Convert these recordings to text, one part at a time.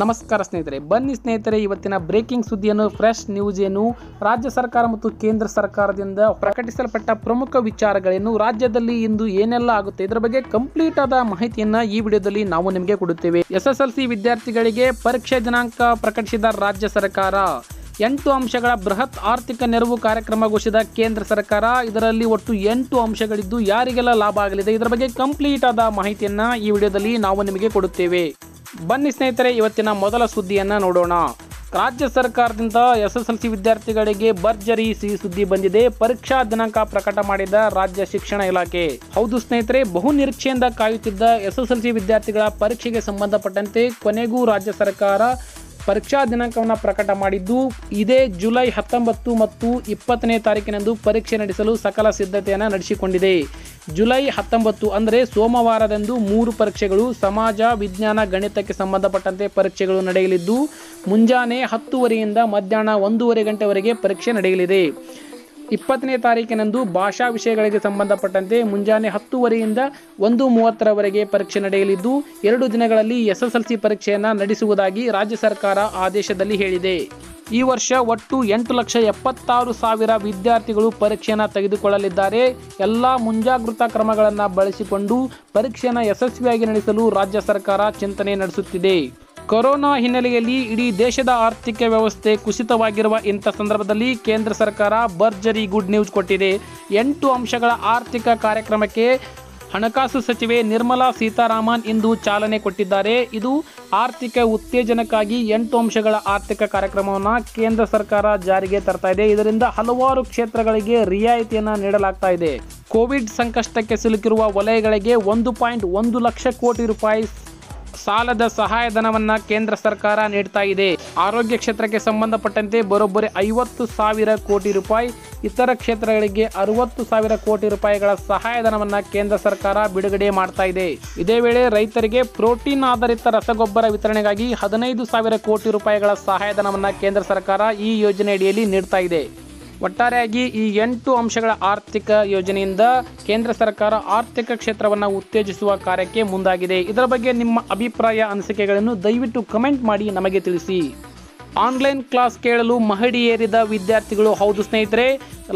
ನಮಸ್ಕಾರ ಸ್ನೇಹಿತರೆ, ಬನ್ನಿ ಸ್ನೇಹಿತರೆ ಇವತ್ತಿನ ಬ್ರೇಕಿಂಗ್ ಸುದ್ದಿಯನ್ನು, ಫ್ರೆಶ್ ನ್ಯೂಸ್ ಏನು, ರಾಜ್ಯ ಸರ್ಕಾರ ಮತ್ತು ಕೇಂದ್ರ ಸರ್ಕಾರದಿಂದ ಪ್ರಕಟಿಸಲ್ಪಟ್ಟ ಪ್ರಮುಖ ವಿಚಾರಗಳೇನು, ರಾಜ್ಯದಲ್ಲಿ ಇಂದು ಏನೆಲ್ಲ ಆಗುತ್ತೆ ಇದರ ಬಗ್ಗೆ ಕಂಪ್ಲೀಟ್ ಆದ ಮಾಹಿತಿಯನ್ನು ಈ ವಿಡಿಯೋದಲ್ಲಿ ನಾವು ನಿಮಗೆ ಕೊಡುತ್ತೇವೆ. SSLC ವಿದ್ಯಾರ್ಥಿಗಳಿಗೆ ಪರೀಕ್ಷೆ ದಿನಾಂಕ ಪ್ರಕಟಿಸಿದ ರಾಜ್ಯ ಸರ್ಕಾರ. 8 ಅಂಶಗಳ ಬೃಹತ್ ಆರ್ಥಿಕ ನೆರವು ಕಾರ್ಯಕ್ರಮ ಘೋಷಿಸಿದ ಕೇಂದ್ರ ಸರ್ಕಾರ. ಇದರಲ್ಲಿ ಒಟ್ಟು 8 ಅಂಶಗಳಿದ್ದು ಯಾರಿಗೆಲ್ಲ ಲಾಭ ಆಗಲಿದೆ ಇದರ ಬಗ್ಗೆ ಕಂಪ್ಲೀಟ್ ಆದ ಮಾಹಿತಿಯನ್ನು ಈ ವಿಡಿಯೋದಲ್ಲಿ ನಾವು ನಿಮಗೆ ಕೊಡುತ್ತೇವೆ. ಬನ್ನಿ ಸ್ನೇಹಿತರೆ ಇವತ್ತಿನ ಮೊದಲ ಸುದ್ದಿಯನ್ನು ನೋಡೋಣ. ರಾಜ್ಯ ಸರ್ಕಾರದಿಂದ SSLC ವಿದ್ಯಾರ್ಥಿಗಳಿಗೆ ಭರ್ಜರಿ ಸಿಹಿ ಸುದ್ದಿ ಬಂದಿದೆ. ಪರೀಕ್ಷಾ ದಿನಾಂಕ ಪ್ರಕಟ ಮಾಡಿದ ರಾಜ್ಯ ಶಿಕ್ಷಣ ಇಲಾಖೆ. ಹೌದು ಸ್ನೇಹಿತರೆ, ಬಹು ನಿರೀಕ್ಷೆಯಿಂದ ಕಾಯುತ್ತಿದ್ದ SSLC ವಿದ್ಯಾರ್ಥಿಗಳ ಪರೀಕ್ಷೆಗೆ ಸಂಬಂಧಪಟ್ಟಂತೆ ಕೊನೆಗೂ ರಾಜ್ಯ ಸರ್ಕಾರ ಪರೀಕ್ಷಾ ದಿನಾಂಕವನ್ನು ಪ್ರಕಟ ಮಾಡಿದ್ದು, ಇದೇ ಜುಲೈ 19 ಮತ್ತು 20ನೇ ತಾರೀಕಿನಂದು ಪರೀಕ್ಷೆ ನಡೆಸಲು ಸಕಲ ಸಿದ್ಧತೆಯನ್ನು ನಡೆಸಿಕೊಂಡಿದೆ. ಜುಲೈ 19 ಅಂದರೆ ಸೋಮವಾರದಂದು 3 ಪರೀಕ್ಷೆಗಳು, ಸಮಾಜ, ವಿಜ್ಞಾನ, ಗಣಿತಕ್ಕೆ ಸಂಬಂಧಪಟ್ಟಂತೆ ಪರೀಕ್ಷೆಗಳು ನಡೆಯಲಿದ್ದು, ಮುಂಜಾನೆ 10 ಗಂಟೆಯಿಂದ ಮಧ್ಯಾಹ್ನ 1:30 ಗಂಟೆವರೆಗೆ ಪರೀಕ್ಷೆ ನಡೆಯಲಿದೆ. 20ನೇ ತಾರೀಕಿನಂದು ಭಾಷಾ ವಿಷಯಗಳಿಗೆ ಸಂಬಂಧಪಟ್ಟಂತೆ ಮುಂಜಾನೆ 10:00ರಿಂದ 1:30ರವರೆಗೆ ಪರೀಕ್ಷೆ ನಡೆಯಲಿದ್ದು, 2 ದಿನಗಳಲ್ಲಿ SSLC ಪರೀಕ್ಷೆಯನ್ನು ನಡೆಸುವುದಾಗಿ ರಾಜ್ಯ ಸರ್ಕಾರ ಆದೇಶದಲ್ಲಿ ಹೇಳಿದೆ. ಈ ವರ್ಷ ಒಟ್ಟು 8,76,000 ವಿದ್ಯಾರ್ಥಿಗಳು ಪರೀಕ್ಷೆಯನ್ನು ತೆಗೆದುಕೊಳ್ಳಲಿದ್ದಾರೆ. ಎಲ್ಲ ಮುಂಜಾಗೃತಾ ಕ್ರಮಗಳನ್ನು ಬಳಸಿಕೊಂಡು ಪರೀಕ್ಷೆಯನ್ನು ಯಶಸ್ವಿಯಾಗಿ ನಡೆಸಲು ರಾಜ್ಯ ಸರ್ಕಾರ ಚಿಂತನೆ ನಡೆಸುತ್ತಿದೆ. ಕೊರೋನಾ ಹಿನ್ನೆಲೆಯಲ್ಲಿ ಇಡೀ ದೇಶದ ಆರ್ಥಿಕ ವ್ಯವಸ್ಥೆ ಕುಸಿತವಾಗಿರುವ ಇಂಥ ಸಂದರ್ಭದಲ್ಲಿ ಕೇಂದ್ರ ಸರ್ಕಾರ ಭರ್ಜರಿ ಗುಡ್ ನ್ಯೂಸ್ ಕೊಟ್ಟಿದೆ. 8 ಅಂಶಗಳ ಆರ್ಥಿಕ ಕಾರ್ಯಕ್ರಮಕ್ಕೆ ಹಣಕಾಸು ಸಚಿವೆ ನಿರ್ಮಲಾ ಸೀತಾರಾಮನ್ ಇಂದು ಚಾಲನೆ ಕೊಟ್ಟಿದ್ದಾರೆ. ಇದು ಆರ್ಥಿಕ ಉತ್ತೇಜನಕ್ಕಾಗಿ 8 ಅಂಶಗಳ ಆರ್ಥಿಕ ಕಾರ್ಯಕ್ರಮವನ್ನು ಕೇಂದ್ರ ಸರ್ಕಾರ ಜಾರಿಗೆ ತರ್ತಾ ಇದೆ. ಇದರಿಂದ ಹಲವಾರು ಕ್ಷೇತ್ರಗಳಿಗೆ ರಿಯಾಯಿತಿಯನ್ನು ನೀಡಲಾಗ್ತಾ ಇದೆ. ಕೋವಿಡ್ ಸಂಕಷ್ಟಕ್ಕೆ ಸಿಲುಕಿರುವ ವಲಯಗಳಿಗೆ 1.1 ಲಕ್ಷ ಕೋಟಿ ರೂಪಾಯಿ ಸಾಲದ ಸಹಾಯಧನವನ್ನು ಕೇಂದ್ರ ಸರ್ಕಾರ ನೀಡ್ತಾ ಇದೆ. ಆರೋಗ್ಯ ಕ್ಷೇತ್ರಕ್ಕೆ ಸಂಬಂಧಪಟ್ಟಂತೆ ಬರೋಬ್ಬರಿ 50,000 ಕೋಟಿ ರೂಪಾಯಿ, ಇತರ ಕ್ಷೇತ್ರಗಳಿಗೆ 60,000 ಕೋಟಿ ರೂಪಾಯಿಗಳ ಸಹಾಯಧನವನ್ನು ಕೇಂದ್ರ ಸರ್ಕಾರ ಬಿಡುಗಡೆ ಮಾಡ್ತಾ ಇದೆ. ಇದೇ ವೇಳೆ ರೈತರಿಗೆ ಪ್ರೋಟೀನ್ ಆಧಾರಿತ ರಸಗೊಬ್ಬರ ವಿತರಣೆಗಾಗಿ 15,000 ಕೋಟಿ ರೂಪಾಯಿಗಳ ಸಹಾಯಧನವನ್ನು ಕೇಂದ್ರ ಸರ್ಕಾರ ಈ ಯೋಜನೆ ಅಡಿಯಲ್ಲಿ ನೀಡ್ತಾ ಇದೆ. ಒಟ್ಟಾರೆಯಾಗಿ ಈ 8 ಅಂಶಗಳ ಆರ್ಥಿಕ ಯೋಜನೆಯಿಂದ ಕೇಂದ್ರ ಸರ್ಕಾರ ಆರ್ಥಿಕ ಕ್ಷೇತ್ರವನ್ನು ಉತ್ತೇಜಿಸುವ ಕಾರ್ಯಕ್ಕೆ ಮುಂದಾಗಿದೆ. ಇದರ ಬಗ್ಗೆ ನಿಮ್ಮ ಅಭಿಪ್ರಾಯ, ಅನಿಸಿಕೆಗಳನ್ನು ದಯವಿಟ್ಟು ಕಮೆಂಟ್ ಮಾಡಿ ನಮಗೆ ತಿಳಿಸಿ. ಆನ್ಲೈನ್ ಕ್ಲಾಸ್ ಕೇಳಲು ಮಹಡಿಯೇರಿದ ವಿದ್ಯಾರ್ಥಿಗಳು. ಹೌದು ಸ್ನೇಹಿತರೆ,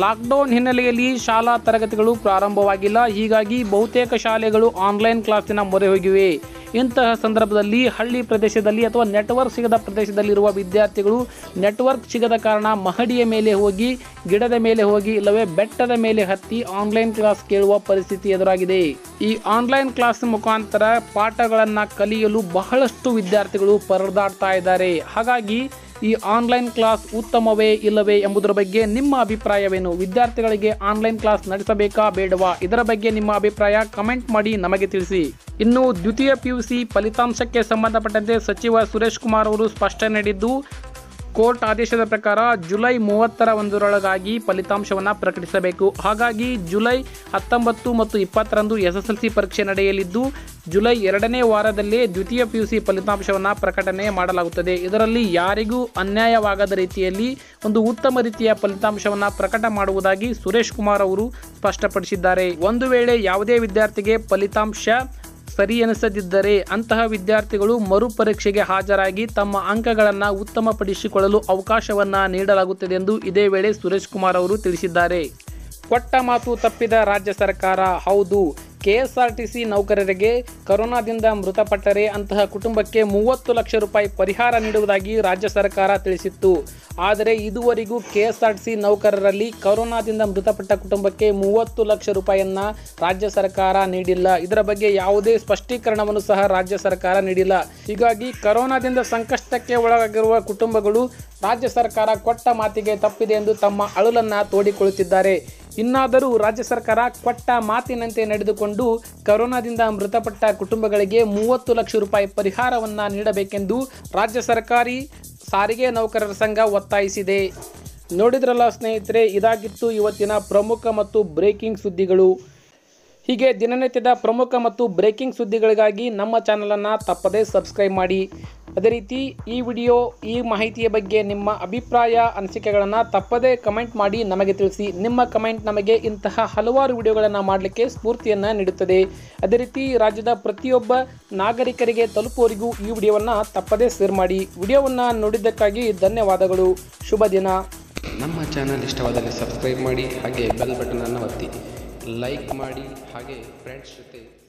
ಲಾಕ್ಡೌನ್ ಹಿನ್ನೆಲೆಯಲ್ಲಿ ಶಾಲಾ ತರಗತಿಗಳು ಪ್ರಾರಂಭವಾಗಿಲ್ಲ. ಹೀಗಾಗಿ ಬಹುತೇಕ ಶಾಲೆಗಳು ಆನ್ಲೈನ್ ಕ್ಲಾಸಿನ ಮೊರೆ ಹೋಗಿವೆ. ಇಂತಹ ಸಂದರ್ಭದಲ್ಲಿ ಹಳ್ಳಿ ಪ್ರದೇಶದಲ್ಲಿ ಅಥವಾ ನೆಟ್ವರ್ಕ್ ಸಿಗದ ಪ್ರದೇಶದಲ್ಲಿರುವ ವಿದ್ಯಾರ್ಥಿಗಳು ನೆಟ್ವರ್ಕ್ ಸಿಗದ ಕಾರಣ ಮಹಡಿಯ ಮೇಲೆ ಹೋಗಿ, ಗಿಡದ ಮೇಲೆ ಹೋಗಿ, ಇಲ್ಲವೇ ಬೆಟ್ಟದ ಮೇಲೆ ಹತ್ತಿ ಆನ್ಲೈನ್ ಕ್ಲಾಸ್ ಕೇಳುವ ಪರಿಸ್ಥಿತಿ ಎದುರಾಗಿದೆ. ಈ ಆನ್ಲೈನ್ ಕ್ಲಾಸ್ ಮುಖಾಂತರ ಪಾಠಗಳನ್ನು ಕಲಿಯಲು ಬಹಳಷ್ಟು ವಿದ್ಯಾರ್ಥಿಗಳು ಪರದಾಡ್ತಾ ಇದ್ದಾರೆ. ಹಾಗಾಗಿ ಈ ಆನ್ಲೈನ್ ಕ್ಲಾಸ್ ಉತ್ತಮವೇ ಇಲ್ಲವೇ ಎಂಬುದರ ಬಗ್ಗೆ ನಿಮ್ಮ ಅಭಿಪ್ರಾಯವೇನು? ವಿದ್ಯಾರ್ಥಿಗಳಿಗೆ ಆನ್ಲೈನ್ ಕ್ಲಾಸ್ ನಡೆಸಬೇಕಾ ಬೇಡವಾ? ಇದರ ಬಗ್ಗೆ ನಿಮ್ಮ ಅಭಿಪ್ರಾಯ ಕಮೆಂಟ್ ಮಾಡಿ ನಮಗೆ ತಿಳಿಸಿ. ಇನ್ನು ದ್ವಿತೀಯ PUC ಫಲಿತಾಂಶಕ್ಕೆ ಸಂಬಂಧಪಟ್ಟಂತೆ ಸಚಿವ ಸುರೇಶ್ ಕುಮಾರ್ ಅವರು ಸ್ಪಷ್ಟನೆ ನೀಡಿದ್ದು, ಕೋರ್ಟ್ ಆದೇಶದ ಪ್ರಕಾರ ಜುಲೈ 30 ಫಲಿತಾಂಶವನ್ನು ಪ್ರಕಟಿಸಬೇಕು. ಹಾಗಾಗಿ ಜುಲೈ 19 ಮತ್ತು 20ರಂದು SSLC ಪರೀಕ್ಷೆ ನಡೆಯಲಿದ್ದು, ಜುಲೈ 2ನೇ ವಾರದಲ್ಲೇ ದ್ವಿತೀಯ PUC ಫಲಿತಾಂಶವನ್ನು ಪ್ರಕಟಣೆ ಮಾಡಲಾಗುತ್ತದೆ. ಇದರಲ್ಲಿ ಯಾರಿಗೂ ಅನ್ಯಾಯವಾಗದ ರೀತಿಯಲ್ಲಿ ಒಂದು ಉತ್ತಮ ರೀತಿಯ ಫಲಿತಾಂಶವನ್ನು ಪ್ರಕಟ ಮಾಡುವುದಾಗಿ ಸುರೇಶ್ ಕುಮಾರ್ ಅವರು ಸ್ಪಷ್ಟಪಡಿಸಿದ್ದಾರೆ. ಒಂದು ವೇಳೆ ಯಾವುದೇ ವಿದ್ಯಾರ್ಥಿಗೆ ಫಲಿತಾಂಶ ಸರಿ ಎನಿಸದಿದ್ದರೆ ಅಂತಹ ವಿದ್ಯಾರ್ಥಿಗಳು ಮರುಪರೀಕ್ಷೆಗೆ ಹಾಜರಾಗಿ ತಮ್ಮ ಅಂಕಗಳನ್ನು ಉತ್ತಮಪಡಿಸಿಕೊಳ್ಳಲು ಅವಕಾಶವನ್ನು ನೀಡಲಾಗುತ್ತದೆ ಎಂದು ಇದೇ ವೇಳೆ ಸುರೇಶ್ ಕುಮಾರ್ ಅವರು ತಿಳಿಸಿದ್ದಾರೆ. ಕೊಟ್ಟ ಮಾತು ತಪ್ಪಿದ ರಾಜ್ಯ ಸರ್ಕಾರ. ಹೌದು, KSRTC ನೌಕರರಿಗೆ ಕೊರೋನಾದಿಂದ ಮೃತಪಟ್ಟರೆ ಅಂತಹ ಕುಟುಂಬಕ್ಕೆ 30 ಲಕ್ಷ ರೂಪಾಯಿ ಪರಿಹಾರ ನೀಡುವುದಾಗಿ ರಾಜ್ಯ ಸರ್ಕಾರ ತಿಳಿಸಿತ್ತು. ಆದರೆ ಇದುವರೆಗೂ KSRTC ನೌಕರರಲ್ಲಿ ಕೊರೋನಾದಿಂದ ಮೃತಪಟ್ಟ ಕುಟುಂಬಕ್ಕೆ 30 ಲಕ್ಷ ರೂಪಾಯಿಯನ್ನು ರಾಜ್ಯ ಸರ್ಕಾರ ನೀಡಿಲ್ಲ. ಇದರ ಬಗ್ಗೆ ಯಾವುದೇ ಸ್ಪಷ್ಟೀಕರಣವನ್ನು ಸಹ ರಾಜ್ಯ ಸರ್ಕಾರ ನೀಡಿಲ್ಲ. ಹೀಗಾಗಿ ಕೊರೋನಾದಿಂದ ಸಂಕಷ್ಟಕ್ಕೆ ಒಳಗಾಗಿರುವ ಕುಟುಂಬಗಳು ರಾಜ್ಯ ಸರ್ಕಾರ ಕೊಟ್ಟ ಮಾತಿಗೆ ತಪ್ಪಿದೆ ಎಂದು ತಮ್ಮ ಅಳಲನ್ನು ತೋಡಿಕೊಳ್ಳುತ್ತಿದ್ದಾರೆ. ಇನ್ನಾದರೂ ರಾಜ್ಯ ಸರ್ಕಾರ ಕೊಟ್ಟ ಮಾತಿನಂತೆ ನಡೆದುಕೊಂಡು ಕೊರೋನಾದಿಂದ ಮೃತಪಟ್ಟ ಕುಟುಂಬಗಳಿಗೆ 30 ಲಕ್ಷ ರೂಪಾಯಿ ಪರಿಹಾರವನ್ನು ನೀಡಬೇಕೆಂದು ರಾಜ್ಯ ಸರ್ಕಾರಿ ಸಾರಿಗೆ ನೌಕರರ ಸಂಘ ಒತ್ತಾಯಿಸಿದೆ. ನೋಡಿದ್ರಲ್ಲ ಸ್ನೇಹಿತರೆ, ಇದಾಗಿತ್ತು ಇವತ್ತಿನ ಪ್ರಮುಖ ಮತ್ತು ಬ್ರೇಕಿಂಗ್ ಸುದ್ದಿಗಳು. ಹೀಗೆ ದಿನನಿತ್ಯದ ಪ್ರಮುಖ ಮತ್ತು ಬ್ರೇಕಿಂಗ್ ಸುದ್ದಿಗಳಿಗಾಗಿ ನಮ್ಮ ಚಾನಲನ್ನು ತಪ್ಪದೇ ಸಬ್ಸ್ಕ್ರೈಬ್ ಮಾಡಿ. ಅದೇ ರೀತಿ ಈ ವಿಡಿಯೋ ಈ ಮಾಹಿತಿಯ ಬಗ್ಗೆ ನಿಮ್ಮ ಅಭಿಪ್ರಾಯ ಅನಿಸಿಕೆಗಳನ್ನು ತಪ್ಪದೇ ಕಮೆಂಟ್ ಮಾಡಿ ನಮಗೆ ತಿಳಿಸಿ. ನಿಮ್ಮ ಕಮೆಂಟ್ ನಮಗೆ ಇಂತಹ ಹಲವಾರು ವಿಡಿಯೋಗಳನ್ನು ಮಾಡಲಿಕ್ಕೆ ಸ್ಫೂರ್ತಿಯನ್ನು ನೀಡುತ್ತದೆ. ಅದೇ ರೀತಿ ರಾಜ್ಯದ ಪ್ರತಿಯೊಬ್ಬ ನಾಗರಿಕರಿಗೆ ತಲುಪುವವರೆಗೂ ಈ ವಿಡಿಯೋವನ್ನು ತಪ್ಪದೇ ಶೇರ್ ಮಾಡಿ. ವಿಡಿಯೋವನ್ನು ನೋಡಿದ್ದಕ್ಕಾಗಿ ಧನ್ಯವಾದಗಳು. ಶುಭ ದಿನ. ನಮ್ಮ ಚಾನಲ್ ಇಷ್ಟವಾದರೆ ಸಬ್ಸ್ಕ್ರೈಬ್ ಮಾಡಿ, ಹಾಗೆ ಬೆಲ್ ಬಟನನ್ನು ಒತ್ತಿ, ಲೈಕ್ ಮಾಡಿ, ಹಾಗೆ ಫ್ರೆಂಡ್ಸ್ ಜೊತೆ